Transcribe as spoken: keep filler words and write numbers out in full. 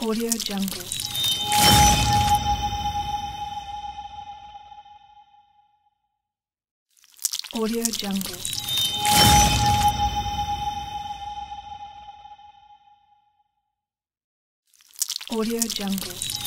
Audio Jungle. Audio Jungle. Audio Jungle.